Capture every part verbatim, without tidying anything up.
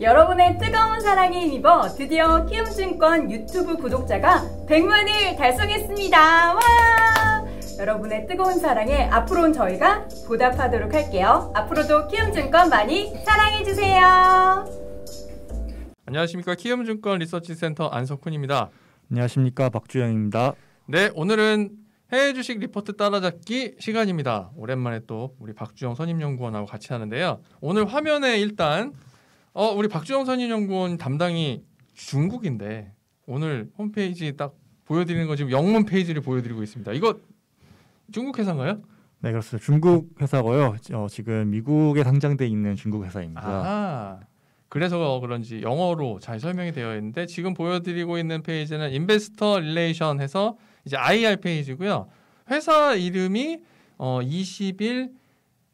여러분의 뜨거운 사랑에 힘입어 드디어 키움증권 유튜브 구독자가 백만을 달성했습니다. 와! 여러분의 뜨거운 사랑에 앞으로는 저희가 보답하도록 할게요. 앞으로도 키움증권 많이 사랑해주세요. 안녕하십니까. 키움증권 리서치센터 안석훈입니다. 안녕하십니까. 박주영입니다. 네, 오늘은 해외 주식 리포트 따라잡기 시간입니다. 오랜만에 또 우리 박주영 선임연구원하고 같이 하는데요. 오늘 화면에 일단 어 우리 박주영 선임연구원 담당이 중국인데 오늘 홈페이지 딱 보여드리는 거 지금 영문 페이지를 보여드리고 있습니다. 이거 중국 회사인가요? 네, 그렇습니다. 중국 회사고요. 어, 지금 미국에 상장돼 있는 중국 회사입니다. 아, 그래서 그런지 영어로 잘 설명이 되어 있는데 지금 보여드리고 있는 페이지는 인베스터 릴레이션 해서 이제 아이알 페이지고요. 회사 이름이 어, 이십일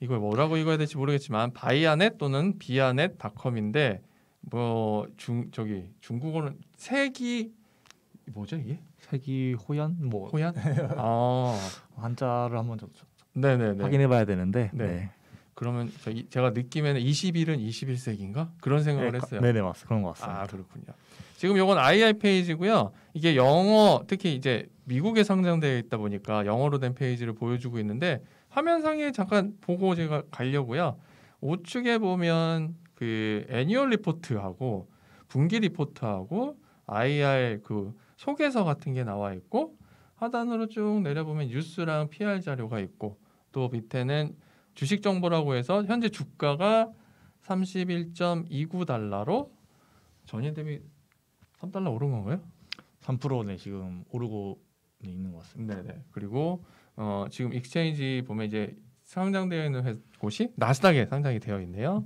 이걸 뭐라고 읽어야 될지 모르겠지만 바이아넷 또는 비아넷닷컴인데 뭐 중 저기 중국어는 세기 뭐죠 이게? 세기 호연 뭐 호연? 아 한자를 한번 좀 네네네 확인해봐야 되는데 네. 네. 그러면 저 이, 제가 느낌에는 이십일은 이십일 세기인가 그런 생각을 네, 했어요. 네네 맞습니다. 그런 것 같습니다. 아 그렇군요. 지금 이건 아이알 페이지고요. 이게 영어 특히 이제 미국에 상장되어 있다 보니까 영어로 된 페이지를 보여주고 있는데. 화면상에 잠깐 보고 제가 가려고요. 우측에 보면 그 애니얼 리포트하고 분기 리포트하고 아이알 그 소개서 같은 게 나와 있고 하단으로 쭉 내려보면 뉴스랑 피알 자료가 있고 또 밑에는 주식 정보라고 해서 현재 주가가 삼십일 점 이구 달러로 전일 대비 삼 달러 오른 건가요? 삼 퍼센트 네, 지금 오르고 있는 것 같습니다. 네네. 그리고 어, 지금 익스체인지 보면 이제 상장되어 있는 곳이 나스닥에 상장이 되어 있네요.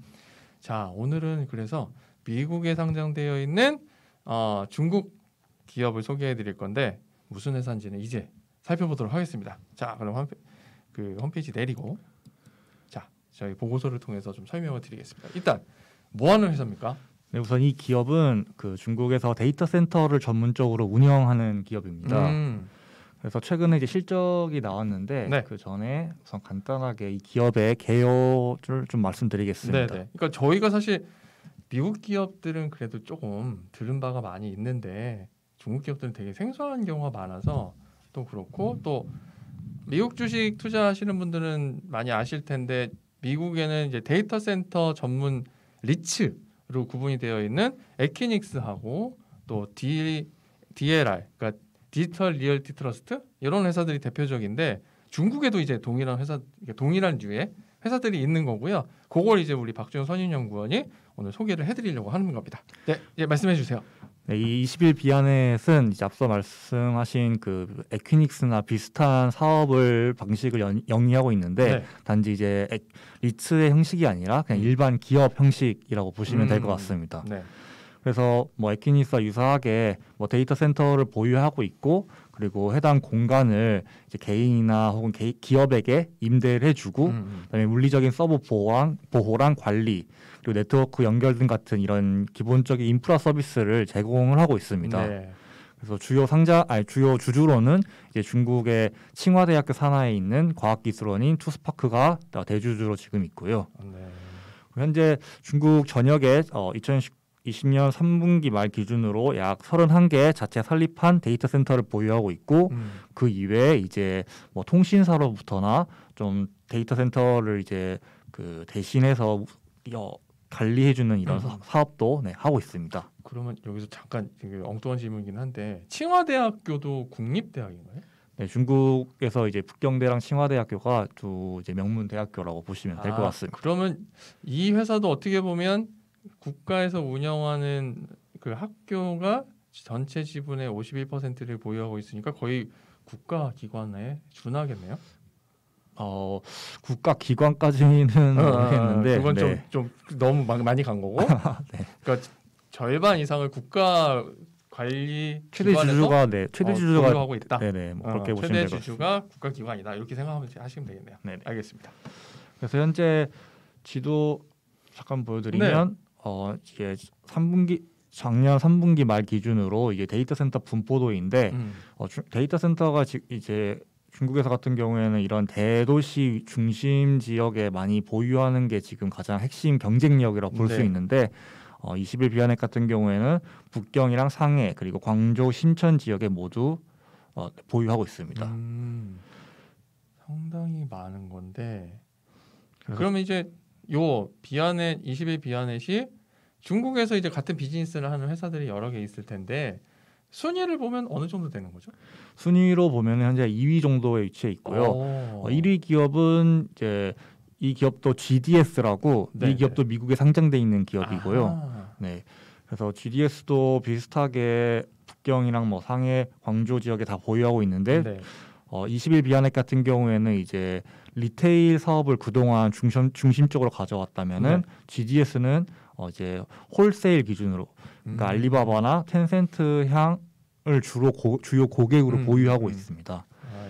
자, 오늘은 그래서 미국에 상장되어 있는 어, 중국 기업을 소개해 드릴 건데 무슨 회사인지는 이제 살펴보도록 하겠습니다. 자, 그럼 홈페, 그 홈페이지 내리고 자, 저희 보고서를 통해서 좀 설명을 드리겠습니다. 일단 뭐 하는 회사입니까? 네, 우선 이 기업은 그 중국에서 데이터 센터를 전문적으로 운영하는 기업입니다. 음. 그래서 최근에 이제 실적이 나왔는데 네. 그 전에 우선 간단하게 이 기업의 개요를 좀 말씀드리겠습니다. 네네. 그러니까 저희가 사실 미국 기업들은 그래도 조금 들은 바가 많이 있는데 중국 기업들은 되게 생소한 경우가 많아서 또 그렇고 또 미국 주식 투자하시는 분들은 많이 아실 텐데 미국에는 이제 데이터 센터 전문 리츠로 구분이 되어 있는 에퀴닉스하고 또 D, 디엘알 그러니까 디지털 리얼티 트러스트 이런 회사들이 대표적인데 중국에도 이제 동일한 회사 동일한 류의 회사들이 있는 거고요. 그걸 이제 우리 박주영 선임연구원이 오늘 소개를 해드리려고 하는 겁니다. 네, 예, 말씀해 주세요. 네, 이 이십일 비아넷은 이제 앞서 말씀하신 그 에퀴닉스나 비슷한 사업을 방식을 연, 영위하고 있는데 네. 단지 이제 에, 리츠의 형식이 아니라 그냥 일반 기업 형식이라고 보시면 음, 될 것 같습니다. 네. 그래서 뭐 에퀴닉스와 유사하게 뭐 데이터 센터를 보유하고 있고 그리고 해당 공간을 이제 개인이나 혹은 개, 기업에게 임대를 해주고 음. 그다음에 물리적인 서버 보호랑, 보호랑 관리 그리고 네트워크 연결 등 같은 이런 기본적인 인프라 서비스를 제공을 하고 있습니다. 네. 그래서 주요 상자 아니 주요 주주로는 이제 중국의 칭화대학교 산하에 있는 과학기술원인 투스파크가 대주주로 지금 있고요. 네. 현재 중국 전역에 어, 이천십구 이십 년 삼 분기 말 기준으로 약 삼십일 개 자체 설립한 데이터 센터를 보유하고 있고 음. 그 이외에 이제 뭐 통신사로부터나 좀 데이터 센터를 이제 그 대신해서 관리해주는 이런 음. 사업도 네, 하고 있습니다. 그러면 여기서 잠깐 엉뚱한 질문이긴 한데 칭화대학교도 국립대학인가요? 네, 중국에서 이제 북경대랑 칭화대학교가 두 이제 명문 대학교라고 보시면 될 것 아, 같습니다. 그러면 이 회사도 어떻게 보면 국가에서 운영하는 그 학교가 전체 지분의 오십일 퍼센트를 보유하고 있으니까 거의 국가 기관에 준하겠네요. 어 국가 기관까지는 모르겠는데 아, 그건 좀 좀 네. 너무 많이 간 거고. 네. 그러니까 절반 이상을 국가 관리 최대 주주가 네 최대 어, 주주가 보유하고 있다. 네네 뭐 그렇게 어, 보시면 최대 주주가 국가 기관이다 이렇게 생각하면 하시면 되겠네요. 네 알겠습니다. 그래서 현재 지도 잠깐 보여드리면. 네. 어 이제 삼 분기 작년 삼 분기 말 기준으로 이제 데이터 센터 분포도인데 음. 어, 주, 데이터 센터가 지, 이제 중국에서 같은 경우에는 이런 대도시 중심 지역에 많이 보유하는 게 지금 가장 핵심 경쟁력이라고 볼 수 네. 있는데 어, 이십일 비아넷 같은 경우에는 북경이랑 상해 그리고 광저우 신천 지역에 모두 어, 보유하고 있습니다. 음, 상당히 많은 건데 그러면 이제 요 비아넷 이십일 비아넷이 중국에서 이제 같은 비즈니스를 하는 회사들이 여러 개 있을 텐데 순위를 보면 어느 정도 되는 거죠? 순위로 보면 현재 이 위 정도에 위치해 있고요. 어, 일 위 기업은 이제 이 기업도 지디에스라고 네네. 이 기업도 미국에 상장돼 있는 기업이고요. 아하. 네, 그래서 지디에스도 비슷하게 북경이랑 뭐 상해, 광저우 지역에 다 보유하고 있는데 네. 어, 이십일 비아넷 같은 경우에는 이제 리테일 사업을 그동안 중심 중심적으로 가져왔다면은 네. 지디에스는 어, 이제 홀세일 기준으로 그러니까 음. 알리바바나 텐센트 향을 주로 고, 주요 고객으로 음. 보유하고 음. 있습니다.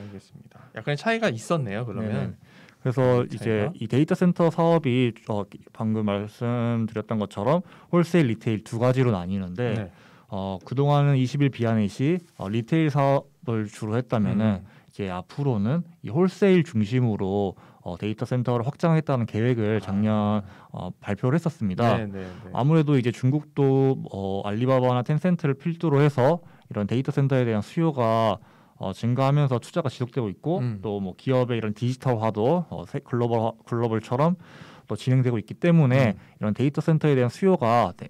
알겠습니다. 약간의 차이가 있었네요. 그러면. 네. 그래서 이제 이 데이터 센터 사업이 어, 방금 말씀드렸던 것처럼 홀세일, 리테일 두 가지로 나뉘는데 네. 어, 그동안은 이십일 비아넷이 어, 리테일 사업을 주로 했다면은 음. 이제 앞으로는 이 홀세일 중심으로 어, 데이터 센터를 확장하겠다는 계획을 작년 아. 어, 발표를 했었습니다. 네, 네, 네. 아무래도 이제 중국도 어, 알리바바나 텐센트를 필두로 해서 이런 데이터 센터에 대한 수요가 어, 증가하면서 투자가 지속되고 있고 음. 또 뭐 기업의 이런 디지털화도 어, 글로벌 글로벌처럼 또 진행되고 있기 때문에 음. 이런 데이터 센터에 대한 수요가 네,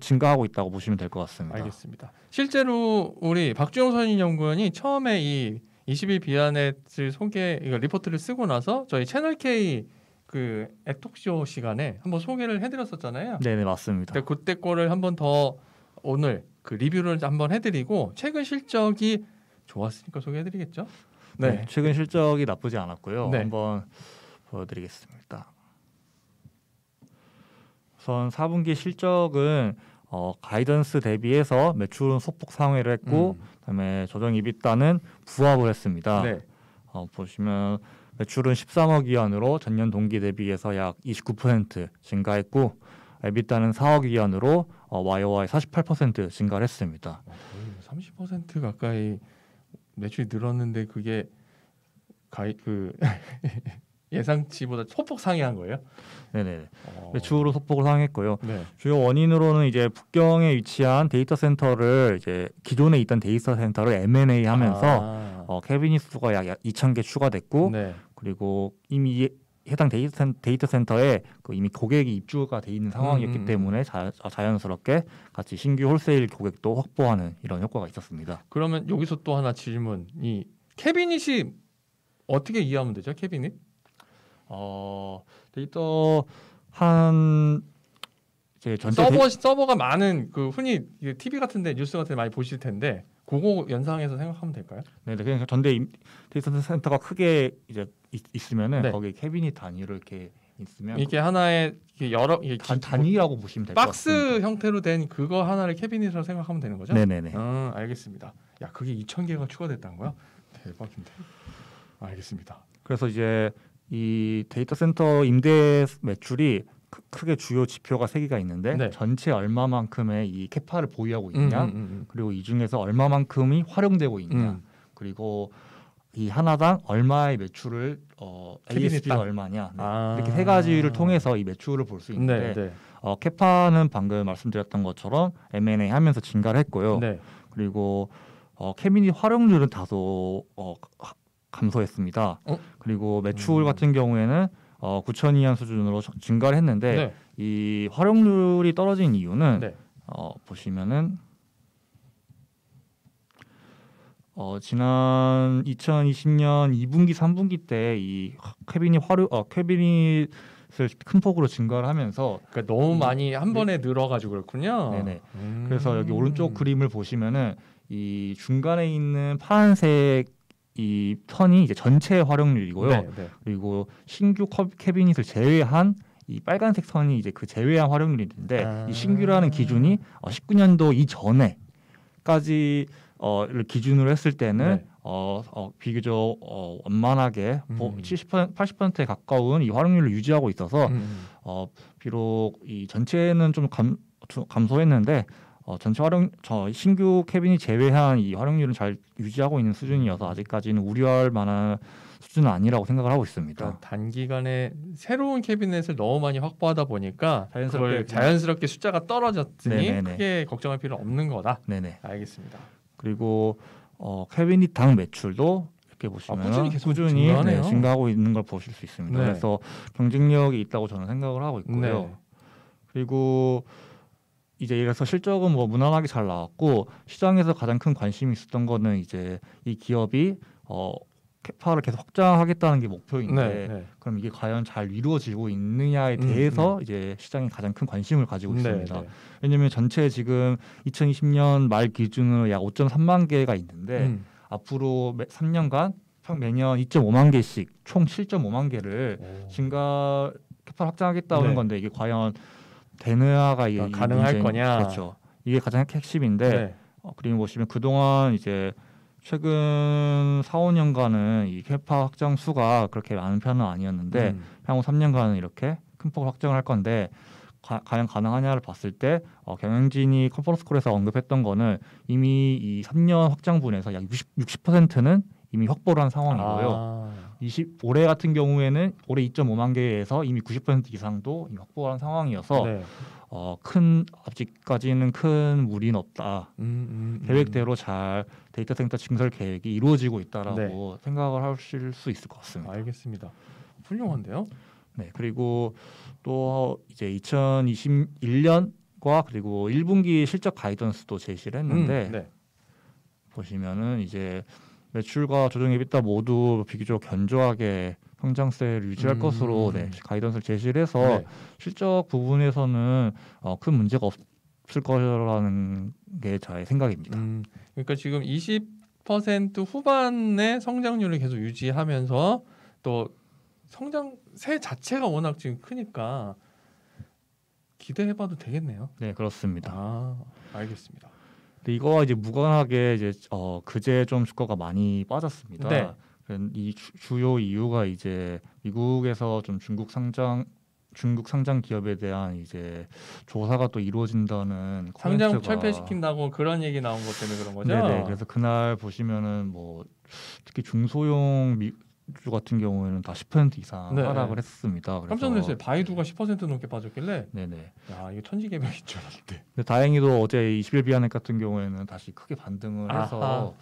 증가하고 있다고 보시면 될 것 같습니다. 알겠습니다. 실제로 우리 박주영 선임연구원이 처음에 이 이십일 비아넷을 소개 이거 리포트를 쓰고 나서 저희 채널K 그 앱톡쇼 시간에 한번 소개를 해드렸었잖아요. 네네 맞습니다. 근데 그때 거를 한번 더 오늘 그 리뷰를 한번 해드리고 최근 실적이 좋았으니까 소개해드리겠죠? 네, 네 최근 실적이 나쁘지 않았고요. 네. 한번 보여드리겠습니다. 우선 사 분기 실적은 어, 가이던스 대비해서 매출은 소폭 상회를 했고 음. 그다음에 조정 이비타는 부합을 했습니다. 네. 어, 보시면 매출은 십삼억 위안으로 전년 동기 대비해서 약 이십구 퍼센트 증가했고 이비타는 사억 위안으로 어, 와이오와이 사십팔 퍼센트 증가를 했습니다. 거의 삼십 퍼센트 가까이 매출이 늘었는데 그게 가이 그 예상치보다 소폭 상회한 거예요? 네네. 어... 매출로 소폭을 상회했고요. 네. 주요 원인으로는 이제 북경에 위치한 데이터 센터를 이제 기존에 있던 데이터 센터를 엠 앤 에이 하면서 아... 어, 캐비닛 수가 약 이천 개 추가됐고, 네. 그리고 이미 해당 데이터, 센, 데이터 센터에 그 이미 고객이 입주가 돼 있는 상황이었기 음... 때문에 자, 자연스럽게 같이 신규 홀세일 고객도 확보하는 이런 효과가 있었습니다. 그러면 여기서 또 하나 질문이 캐비닛이 어떻게 이해하면 되죠? 캐비닛? 어 데이터 한 이제 전체 서버 데이... 서버가 많은 그 흔히 티비 같은데 뉴스 같은데 많이 보실 텐데 그거 연상해서 생각하면 될까요? 네, 그냥 전대 데이터 센터가 크게 이제 있, 있으면은 네. 거기 캐비닛 단위로 이렇게 있으면 이게 하나의 여러 이게 단, 단위라고 보시면 될 것 같습니다. 박스 형태로 된 그거 하나를 캐비닛으로 생각하면 되는 거죠? 네네네. 아, 알겠습니다. 야 그게 이천 개가 추가됐다는 거야? 대박인데. 알겠습니다. 그래서 이제 이 데이터 센터 임대 매출이 크, 크게 주요 지표가 세 개가 있는데 네. 전체 얼마만큼의 이 캐파를 보유하고 있냐 음, 음, 음, 음. 그리고 이 중에서 얼마만큼이 활용되고 있냐 음. 그리고 이 하나당 얼마의 매출을 어, 에이에스피가 얼마냐 네. 아. 이렇게 세 가지를 통해서 이 매출을 볼 수 있는데 네, 네. 어, 캐파는 방금 말씀드렸던 것처럼 엠 앤 에이 하면서 증가를 했고요. 네. 그리고 어, 캐비닛 활용률은 다소 어, 감소했습니다. 어? 그리고 매출 음. 같은 경우에는 어, 구천 위안 수준으로 증가를 했는데 네. 이 활용률이 떨어진 이유는 네. 어, 보시면은 어, 지난 이천이십 년 이 분기, 삼 분기 때 이 캐비닛 활용 어, 캐비닛 큰 폭으로 증가를 하면서 그러니까 너무 많이 한 번에 네. 늘어가지고 그렇군요. 네네. 음. 그래서 여기 오른쪽 그림을 보시면은 이 중간에 있는 파란색 이 턴이 이제 전체 활용률이고요. 네, 네. 그리고 신규 캐비닛을 제외한 이 빨간색 선이 이제 그 제외한 활용률인데 아~ 이 신규라는 기준이 어, 십구 년도 이전에까지 어를 기준으로 했을 때는 네. 어, 어 비교적 어, 원만하게 음. 칠십 퍼센트, 팔십 퍼센트에 가까운 이 활용률을 유지하고 있어서 음. 어 비록 이 전체는 좀 감, 감소했는데 어, 전체 활용, 저 신규 캐빈이 제외한 이 활용률은 잘 유지하고 있는 수준이어서 아직까지는 우려할 만한 수준은 아니라고 생각을 하고 있습니다. 그러니까 단기간에 새로운 캐비넷을 너무 많이 확보하다 보니까 자연스럽게, 그걸 자연스럽게 숫자가 떨어졌으니 네네네. 크게 걱정할 필요는 없는 거다. 네네. 알겠습니다. 그리고 어, 캐비닛 당 매출도 이렇게 보시면 아, 꾸준히, 계속 꾸준히 네, 증가하고 있는 걸 보실 수 있습니다. 네. 그래서 경쟁력이 있다고 저는 생각을 하고 있고요. 네. 그리고 이제 이래서 실적은 뭐 무난하게 잘 나왔고, 시장에서 가장 큰 관심이 있었던 거는 이제 이 기업이 어, 캐파를 계속 확장하겠다는 게 목표인데 네, 네. 그럼 이게 과연 잘 이루어지고 있느냐에 대해서 음, 음. 이제 시장이 가장 큰 관심을 가지고 네, 있습니다. 네. 왜냐하면 전체 지금 이천이십 년 말 기준으로 약 오점삼만 개가 있는데 음. 앞으로 매, 삼 년간 평 매년 이점오만 개씩 총 칠점오만 개를 오. 증가 캐파를 확장하겠다는 네. 건데 이게 과연 되느냐가 이, 가능할 문제인, 거냐. 그렇죠. 이게 가장 핵심인데 네. 어, 그림 보시면 그동안 이제 최근 사, 오년간은 이 캐파 확장 수가 그렇게 많은 편은 아니었는데 음. 향후 삼 년간은 이렇게 큰 폭을 확장을 할 건데 가, 과연 가능하냐를 봤을 때 어, 경영진이 컨퍼런스콜에서 언급했던 거는 이미 이 삼 년 확장분에서 약 육십, 육십 퍼센트는 이미 확보를 한 상황이고요. 아. 이십, 올해 같은 경우에는 올해 이점오만 개에서 이미 구십 퍼센트 이상도 이미 확보를 한 상황이어서 네. 어, 큰 아직까지는 큰 무리는 없다. 음, 음, 계획대로 음. 잘 데이터 센터 증설 계획이 이루어지고 있다라고 네. 생각을 하실 수 있을 것 같습니다. 알겠습니다. 훌륭한데요. 네, 그리고 또 이제 이천이십일 년과 그리고 일 분기 실적 가이던스도 제시를 했는데 음, 네. 보시면은 이제 매출과 조정 EBITDA 모두 비교적 견조하게 성장세를 유지할 음. 것으로 네, 가이던스를 제시를 해서 네. 실적 부분에서는 어, 큰 문제가 없을 거라는 게 저의 생각입니다. 음. 그러니까 지금 이십 퍼센트 후반의 성장률을 계속 유지하면서 또 성장세 자체가 워낙 지금 크니까 기대해봐도 되겠네요. 네, 그렇습니다. 아, 알겠습니다. 이거와 이제 무관하게 이제 어, 그제 좀 주가가 많이 빠졌습니다. 네. 이 주, 주요 이유가 이제 미국에서 좀 중국 상장 중국 상장 기업에 대한 이제 조사가 또 이루어진다는 상장 코멘트가... 철폐시킨다고 그런 얘기 나온 것 때문에 그런 거죠. 네네. 그래서 그날 보시면은 뭐 특히 중소형 미 주 같은 경우에는 다 십 퍼센트 이상 네. 하락을 했습니다. 그래서 깜짝 놀랐어요. 바이두가 십 퍼센트 넘게 빠졌길래. 네네. 야, 이거 천지개벽인 줄 알았는데. 근데 다행히도 어제 이십일 비아넷 같은 경우에는 다시 크게 반등을 아하. 해서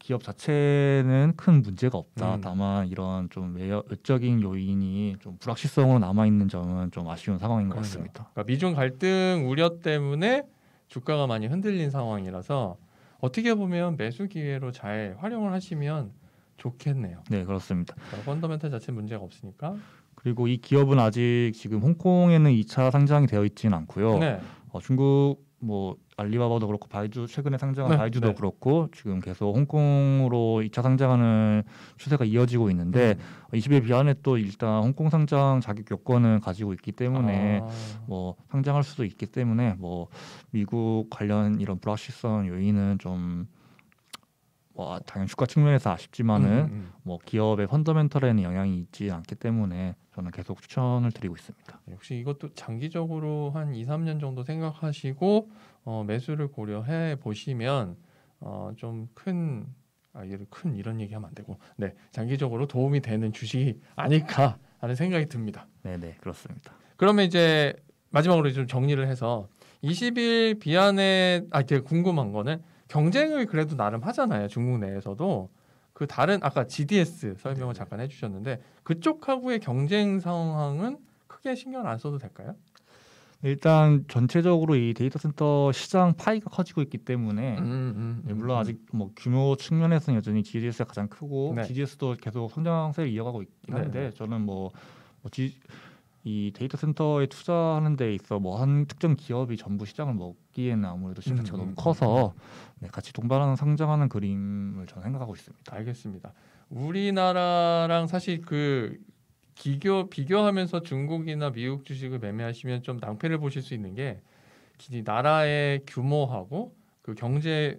기업 자체는 큰 문제가 없다. 음. 다만 이런 좀 외적인 요인이 좀 불확실성으로 남아 있는 점은 좀 아쉬운 상황인 것 그렇죠. 같습니다. 그러니까 미중 갈등 우려 때문에 주가가 많이 흔들린 상황이라서 어떻게 보면 매수 기회로 잘 활용을 하시면 좋겠네요. 네, 그렇습니다. 그러니까 펀더멘탈 자체 문제가 없으니까. 그리고 이 기업은 아직 지금 홍콩에는 이 차 상장이 되어 있지는 않고요. 네. 어, 중국 뭐 알리바바도 그렇고 바이두 최근에 상장한 네. 바이두도 네. 그렇고 지금 계속 홍콩으로 이 차 상장하는 추세가 이어지고 있는데 네. 이십일 비아넷 또 일단 홍콩 상장 자격 요건은 가지고 있기 때문에 아. 뭐 상장할 수도 있기 때문에 뭐 미국 관련 이런 불확실성 요인은 좀 와, 당연히 주가 측면에서 아쉽지만은 음, 음. 뭐 기업의 펀더멘털에는 영향이 있지 않기 때문에 저는 계속 추천을 드리고 있습니다. 역시 이것도 장기적으로 한 이, 삼 년 정도 생각하시고 어, 매수를 고려해 보시면 어, 좀 큰 아, 예를 큰 이런 얘기하면 안 되고 네 장기적으로 도움이 되는 주식이 아닐까 하는 생각이 듭니다. 네네 그렇습니다. 그러면 이제 마지막으로 좀 정리를 해서 이십일 비아넷 아 되게 궁금한 거는 경쟁을 그래도 나름 하잖아요. 중국 내에서도 그 다른 아까 지디에스 설명을 네. 잠깐 해주셨는데 그쪽하고의 경쟁 상황은 크게 신경 안 써도 될까요? 일단 전체적으로 이 데이터 센터 시장 파이가 커지고 있기 때문에 음, 음, 네, 물론 음. 아직 뭐 규모 측면에서는 여전히 지디에스가 가장 크고 네. 지디에스도 계속 성장세를 이어가고 있긴 한데 네. 저는 뭐, 뭐 지, 이 데이터 센터에 투자하는 데 있어 뭐 한 특정 기업이 전부 시장을 먹기에는 아무래도 시가치가 음, 너무 커서 네, 같이 동반하는 상장하는 그림을 저는 생각하고 있습니다. 알겠습니다. 우리나라랑 사실 그 기교 비교하면서 중국이나 미국 주식을 매매하시면 좀 낭패를 보실 수 있는 게 나라의 규모하고 그 경제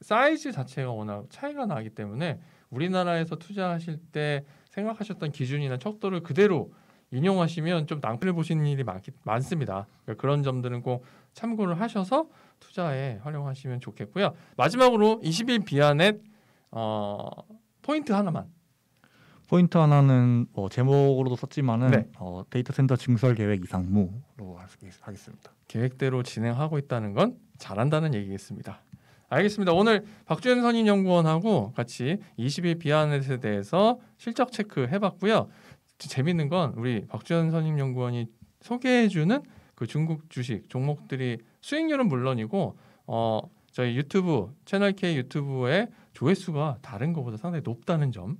사이즈 자체가 워낙 차이가 나기 때문에 우리나라에서 투자하실 때 생각하셨던 기준이나 척도를 그대로 인용하시면 좀 낭패를 보시는 일이 많기, 많습니다. 그러니까 그런 점들은 꼭 참고를 하셔서 투자에 활용하시면 좋겠고요. 마지막으로 이십일 비아넷 어, 포인트 하나만. 포인트 하나는 뭐 제목으로도 썼지만은 네. 어, 데이터 센터 증설 계획 이상무로 하겠습니다. 계획대로 진행하고 있다는 건 잘한다는 얘기겠습니다. 알겠습니다. 오늘 박주현 선임연구원하고 같이 이십일 비아넷에 대해서 실적 체크 해봤고요. 재밌는 건 우리 박주현 선임연구원이 소개해주는 그 중국 주식 종목들이 수익률은 물론이고 어, 저희 유튜브 채널K 유튜브의 조회수가 다른 것보다 상당히 높다는 점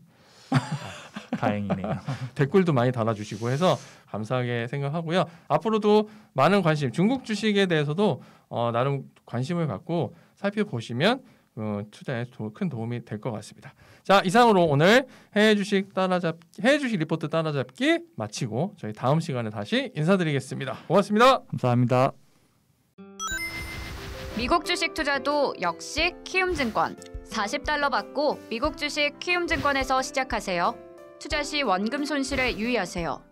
다행이네요. 댓글도 많이 달아주시고 해서 감사하게 생각하고요. 앞으로도 많은 관심, 중국 주식에 대해서도 어, 나름 관심을 갖고 살펴보시면 어, 투자에 도, 큰 도움이 될 것 같습니다. 자, 이상으로 오늘 해외 주식 따라잡기, 해외 주식 리포트 따라잡기 마치고 저희 다음 시간에 다시 인사드리겠습니다. 고맙습니다. 감사합니다. 미국 주식 투자도 역시 키움증권. 사십 달러 받고 미국 주식 키움증권에서 시작하세요. 투자 시 원금 손실에 유의하세요.